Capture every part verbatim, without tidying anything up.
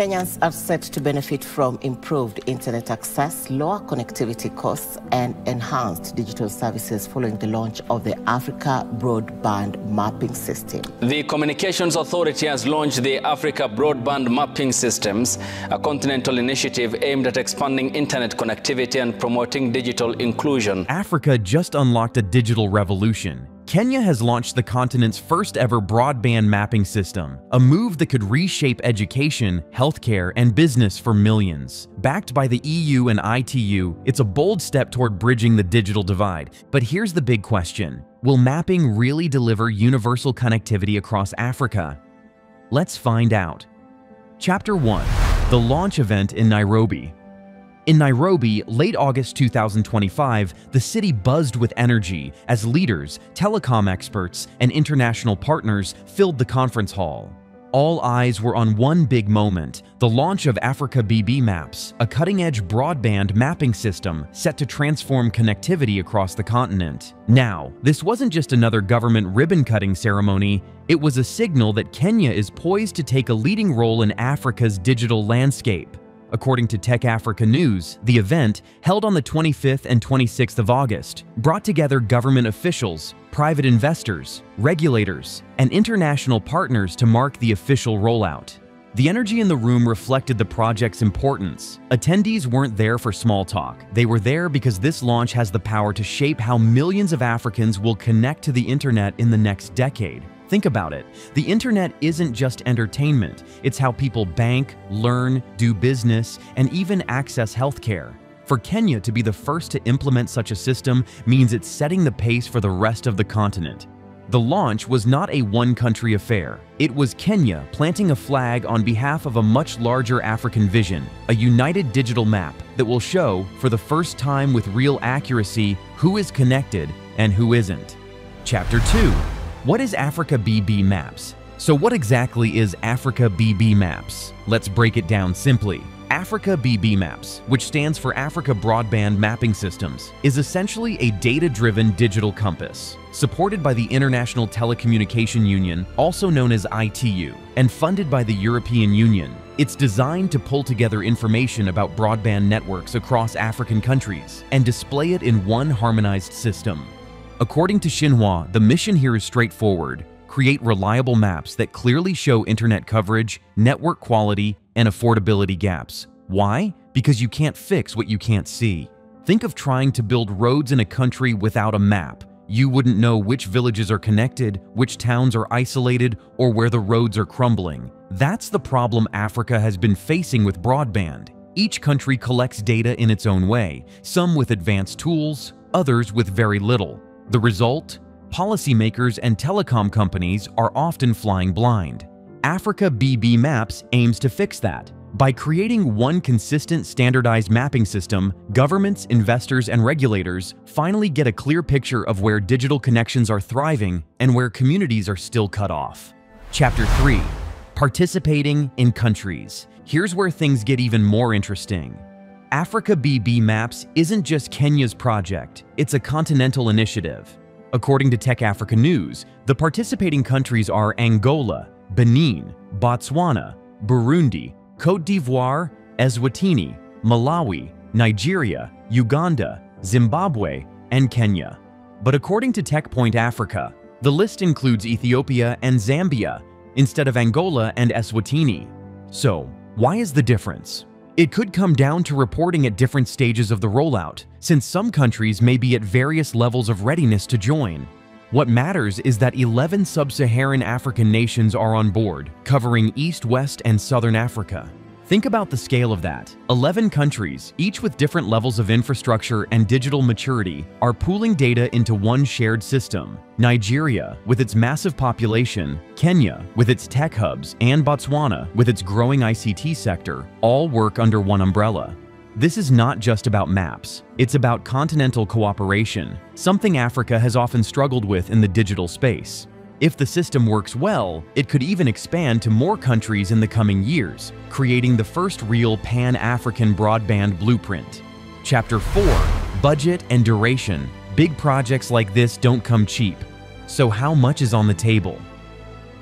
Kenyans are set to benefit from improved internet access, lower connectivity costs, and enhanced digital services following the launch of the Africa Broadband Mapping System. The Communications Authority has launched the Africa Broadband Mapping Systems, a continental initiative aimed at expanding internet connectivity and promoting digital inclusion. Africa just unlocked a digital revolution. Kenya has launched the continent's first ever broadband mapping system, a move that could reshape education, healthcare, and business for millions. Backed by the E U and I T U, it's a bold step toward bridging the digital divide. But here's the big question: will mapping really deliver universal connectivity across Africa? Let's find out. Chapter one: The launch event in Nairobi. In Nairobi, late August two thousand twenty-five, the city buzzed with energy as leaders, telecom experts, and international partners filled the conference hall. All eyes were on one big moment, the launch of Africa B B Maps, a cutting-edge broadband mapping system set to transform connectivity across the continent. Now, this wasn't just another government ribbon-cutting ceremony, it was a signal that Kenya is poised to take a leading role in Africa's digital landscape. According to Tech Africa News, the event, held on the twenty-fifth and twenty-sixth of August, brought together government officials, private investors, regulators, and international partners to mark the official rollout. The energy in the room reflected the project's importance. Attendees weren't there for small talk. They were there because this launch has the power to shape how millions of Africans will connect to the internet in the next decade. Think about it. The internet isn't just entertainment. It's how people bank, learn, do business, and even access healthcare. For Kenya to be the first to implement such a system means it's setting the pace for the rest of the continent. The launch was not a one-country affair. It was Kenya planting a flag on behalf of a much larger African vision, a united digital map that will show, for the first time with real accuracy, who is connected and who isn't. Chapter two. What is Africa B B Maps? So what exactly is Africa B B Maps? Let's break it down simply. Africa B B Maps, which stands for Africa Broadband Mapping Systems, is essentially a data-driven digital compass, supported by the International Telecommunication Union, also known as I T U, and funded by the European Union. It's designed to pull together information about broadband networks across African countries and display it in one harmonized system. According to Xinhua, the mission here is straightforward: create reliable maps that clearly show internet coverage, network quality, and affordability gaps. Why? Because you can't fix what you can't see. Think of trying to build roads in a country without a map. You wouldn't know which villages are connected, which towns are isolated, or where the roads are crumbling. That's the problem Africa has been facing with broadband. Each country collects data in its own way, some with advanced tools, others with very little. The result? Policymakers and telecom companies are often flying blind. Africa B B Maps aims to fix that. By creating one consistent standardized mapping system, governments, investors, and regulators finally get a clear picture of where digital connections are thriving and where communities are still cut off. Chapter three. Participating in countries. Here's where things get even more interesting. Africa B B Maps isn't just Kenya's project, it's a continental initiative. According to Tech Africa News, the participating countries are Angola, Benin, Botswana, Burundi, Côte d'Ivoire, Eswatini, Malawi, Nigeria, Uganda, Zimbabwe, and Kenya. But according to TechPoint Africa, the list includes Ethiopia and Zambia instead of Angola and Eswatini. So, why is the difference? It could come down to reporting at different stages of the rollout, since some countries may be at various levels of readiness to join. What matters is that eleven sub-Saharan African nations are on board, covering East, West, and Southern Africa. Think about the scale of that. eleven countries, each with different levels of infrastructure and digital maturity, are pooling data into one shared system. Nigeria, with its massive population, Kenya, with its tech hubs, and Botswana, with its growing I C T sector, all work under one umbrella. This is not just about maps. It's about continental cooperation, something Africa has often struggled with in the digital space. If the system works well, it could even expand to more countries in the coming years, creating the first real pan-African broadband blueprint. Chapter four. Budget and duration. Big projects like this don't come cheap. So how much is on the table?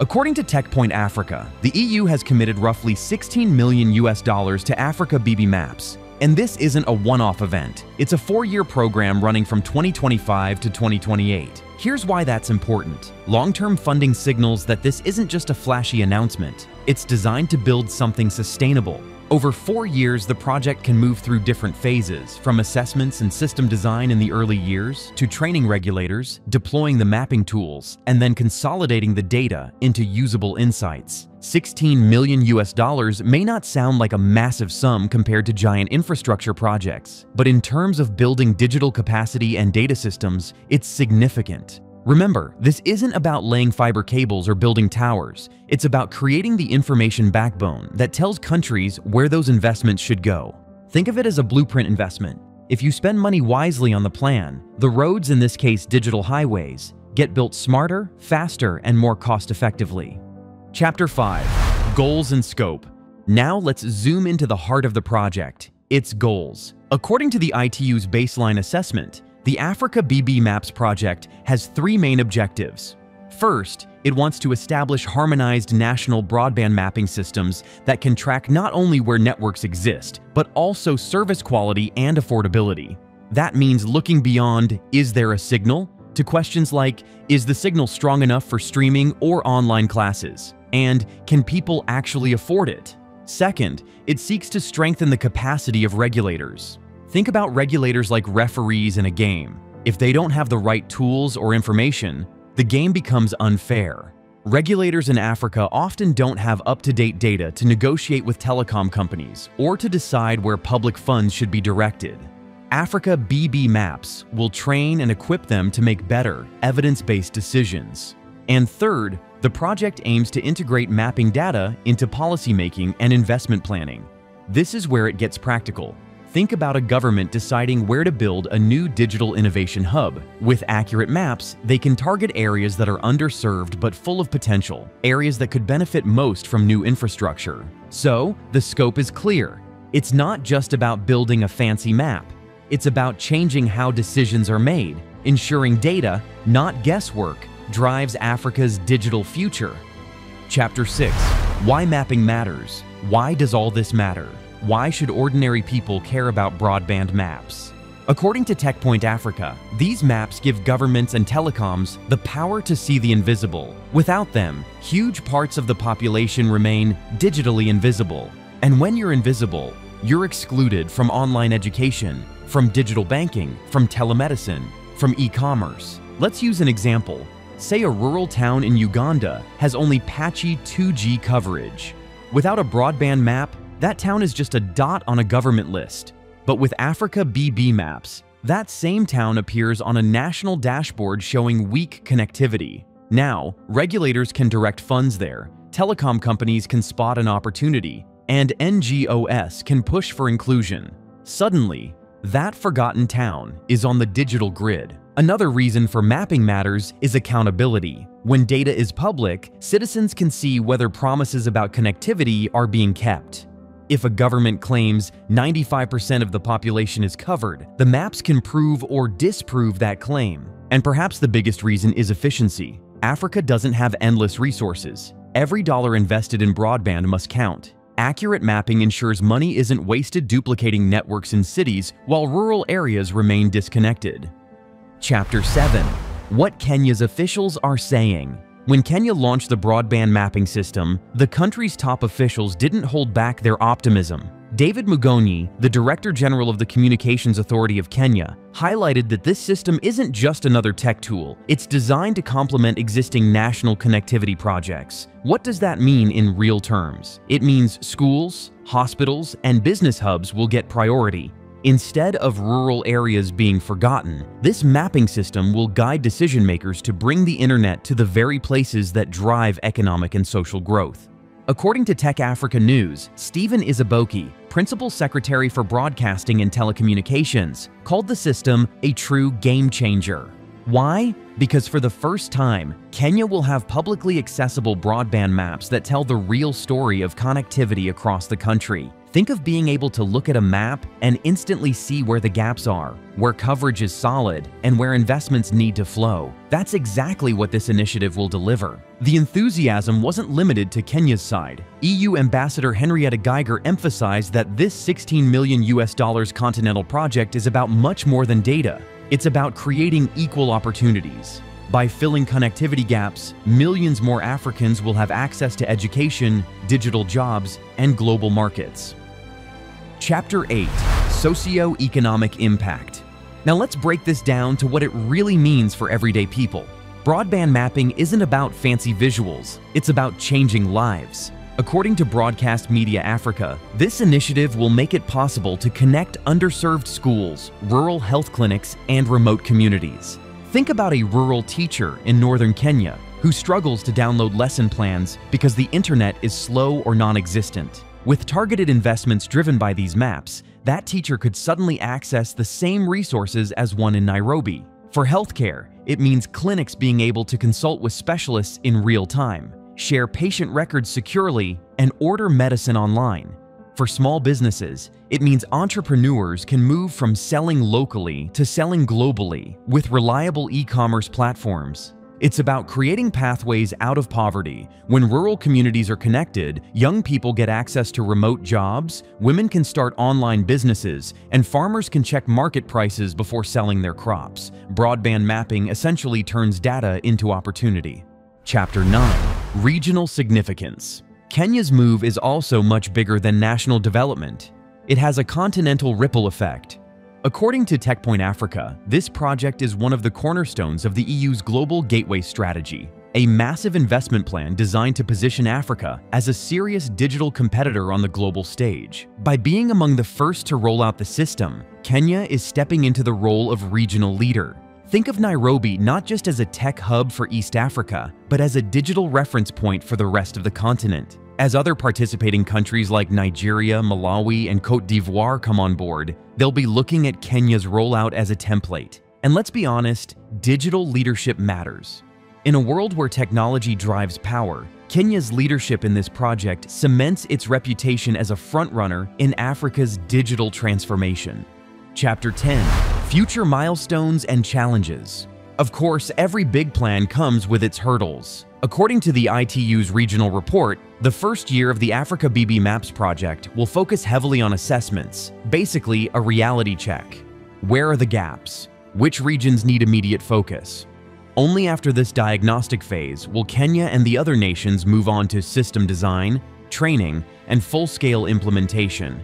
According to TechPoint Africa, the E U has committed roughly sixteen million U S dollars to Africa B B Maps. And this isn't a one-off event. It's a four-year program running from twenty twenty-five to twenty twenty-eight. Here's why that's important. Long-term funding signals that this isn't just a flashy announcement. It's designed to build something sustainable. Over four years, the project can move through different phases, from assessments and system design in the early years, to training regulators, deploying the mapping tools, and then consolidating the data into usable insights. sixteen million U S dollars may not sound like a massive sum compared to giant infrastructure projects, but in terms of building digital capacity and data systems, it's significant. Remember, this isn't about laying fiber cables or building towers. It's about creating the information backbone that tells countries where those investments should go. Think of it as a blueprint investment. If you spend money wisely on the plan, the roads, in this case digital highways, get built smarter, faster, and more cost-effectively. Chapter five. Goals and Scope. Now let's zoom into the heart of the project, its goals. According to the I T U's baseline assessment, the Africa B B Maps project has three main objectives. First, it wants to establish harmonized national broadband mapping systems that can track not only where networks exist, but also service quality and affordability. That means looking beyond, is there a signal? To questions like, is the signal strong enough for streaming or online classes? And can people actually afford it? Second, it seeks to strengthen the capacity of regulators. Think about regulators like referees in a game. If they don't have the right tools or information, the game becomes unfair. Regulators in Africa often don't have up-to-date data to negotiate with telecom companies or to decide where public funds should be directed. Africa B B Maps will train and equip them to make better, evidence-based decisions. And third, the project aims to integrate mapping data into policymaking and investment planning. This is where it gets practical. Think about a government deciding where to build a new digital innovation hub. With accurate maps, they can target areas that are underserved but full of potential, areas that could benefit most from new infrastructure. So, the scope is clear. It's not just about building a fancy map. It's about changing how decisions are made, ensuring data, not guesswork, drives Africa's digital future. Chapter six. Why mapping matters. Why does all this matter? Why should ordinary people care about broadband maps? According to TechPoint Africa, these maps give governments and telecoms the power to see the invisible. Without them, huge parts of the population remain digitally invisible. And when you're invisible, you're excluded from online education, from digital banking, from telemedicine, from e-commerce. Let's use an example. Say a rural town in Uganda has only patchy two G coverage. Without a broadband map, that town is just a dot on a government list. But with Africa B B Maps, that same town appears on a national dashboard showing weak connectivity. Now, regulators can direct funds there, telecom companies can spot an opportunity, and N G Os can push for inclusion. Suddenly, that forgotten town is on the digital grid. Another reason for mapping matters is accountability. When data is public, citizens can see whether promises about connectivity are being kept. If a government claims ninety-five percent of the population is covered, the maps can prove or disprove that claim. And perhaps the biggest reason is efficiency. Africa doesn't have endless resources. Every dollar invested in broadband must count. Accurate mapping ensures money isn't wasted duplicating networks in cities while rural areas remain disconnected. Chapter seven. What Kenya's officials are saying. When Kenya launched the broadband mapping system, the country's top officials didn't hold back their optimism. David Mugonyi, the Director General of the Communications Authority of Kenya, highlighted that this system isn't just another tech tool. It's designed to complement existing national connectivity projects. What does that mean in real terms? It means schools, hospitals, and business hubs will get priority. Instead of rural areas being forgotten, this mapping system will guide decision-makers to bring the internet to the very places that drive economic and social growth. According to Tech Africa News, Stephen Isiboki, Principal Secretary for Broadcasting and Telecommunications, called the system a true game-changer. Why? Because for the first time, Kenya will have publicly accessible broadband maps that tell the real story of connectivity across the country. Think of being able to look at a map and instantly see where the gaps are, where coverage is solid, and where investments need to flow. That's exactly what this initiative will deliver. The enthusiasm wasn't limited to Kenya's side. E U Ambassador Henrietta Geiger emphasized that this sixteen million U S dollars continental project is about much more than data. It's about creating equal opportunities. By filling connectivity gaps, millions more Africans will have access to education, digital jobs, and global markets. Chapter eight: Socio-economic impact. Now let's break this down to what it really means for everyday people. Broadband mapping isn't about fancy visuals, it's about changing lives. According to Broadcast Media Africa, this initiative will make it possible to connect underserved schools, rural health clinics, and remote communities. Think about a rural teacher in northern Kenya who struggles to download lesson plans because the internet is slow or non-existent. With targeted investments driven by these maps, that teacher could suddenly access the same resources as one in Nairobi. For healthcare, it means clinics being able to consult with specialists in real time, share patient records securely, and order medicine online. For small businesses, it means entrepreneurs can move from selling locally to selling globally with reliable e-commerce platforms. It's about creating pathways out of poverty. When rural communities are connected, young people get access to remote jobs, women can start online businesses, and farmers can check market prices before selling their crops. Broadband mapping essentially turns data into opportunity. Chapter nine: Regional significance. Kenya's move is also much bigger than national development. It has a continental ripple effect. According to TechPoint Africa, this project is one of the cornerstones of the E U's Global Gateway Strategy, a massive investment plan designed to position Africa as a serious digital competitor on the global stage. By being among the first to roll out the system, Kenya is stepping into the role of regional leader. Think of Nairobi not just as a tech hub for East Africa, but as a digital reference point for the rest of the continent. As other participating countries like Nigeria, Malawi, and Côte d'Ivoire come on board, they'll be looking at Kenya's rollout as a template. And let's be honest, digital leadership matters. In a world where technology drives power, Kenya's leadership in this project cements its reputation as a frontrunner in Africa's digital transformation. Chapter ten. Future milestones and challenges. Of course, every big plan comes with its hurdles. According to the I T U's regional report, the first year of the Africa B B Maps project will focus heavily on assessments, basically a reality check. Where are the gaps? Which regions need immediate focus? Only after this diagnostic phase will Kenya and the other nations move on to system design, training, and full-scale implementation.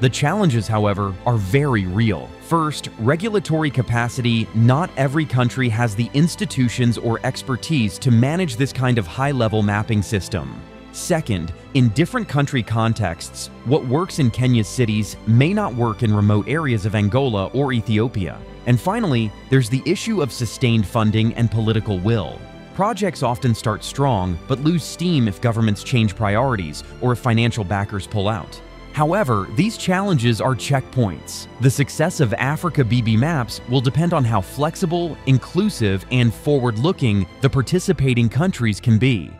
The challenges, however, are very real. First, regulatory capacity. Not every country has the institutions or expertise to manage this kind of high-level mapping system. Second, in different country contexts, what works in Kenya's cities may not work in remote areas of Angola or Ethiopia. And finally, there's the issue of sustained funding and political will. Projects often start strong, but lose steam if governments change priorities or if financial backers pull out. However, these challenges are checkpoints. The success of Africa B B Maps will depend on how flexible, inclusive, and forward-looking the participating countries can be.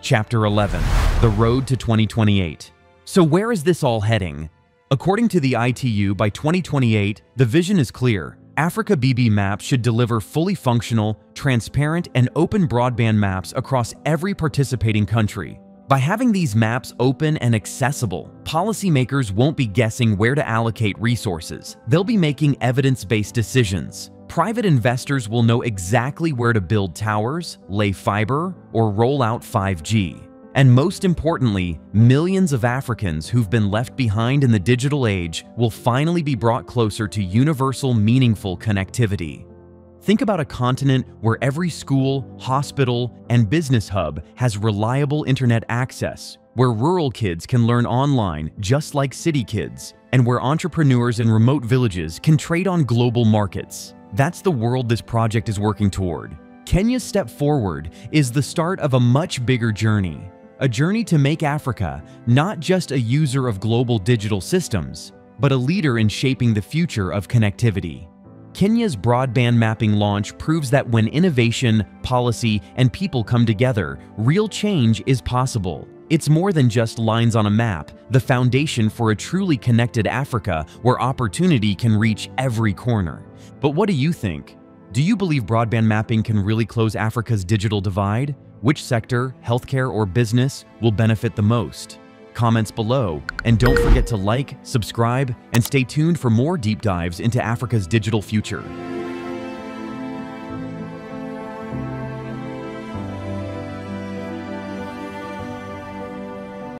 Chapter eleven: The Road to twenty twenty-eight. So where is this all heading? According to the I T U, by twenty twenty-eight, the vision is clear. Africa B B Maps should deliver fully functional, transparent, and open broadband maps across every participating country. By having these maps open and accessible, policymakers won't be guessing where to allocate resources. They'll be making evidence-based decisions. Private investors will know exactly where to build towers, lay fiber, or roll out five G. And most importantly, millions of Africans who've been left behind in the digital age will finally be brought closer to universal, meaningful connectivity. Think about a continent where every school, hospital, and business hub has reliable internet access, where rural kids can learn online just like city kids, and where entrepreneurs in remote villages can trade on global markets. That's the world this project is working toward. Kenya's step forward is the start of a much bigger journey, a journey to make Africa not just a user of global digital systems, but a leader in shaping the future of connectivity. Kenya's broadband mapping launch proves that when innovation, policy, and people come together, real change is possible. It's more than just lines on a map, the foundation for a truly connected Africa where opportunity can reach every corner. But what do you think? Do you believe broadband mapping can really close Africa's digital divide? Which sector, healthcare, or business will benefit the most? Comments below, and don't forget to like, subscribe, and stay tuned for more deep dives into Africa's digital future.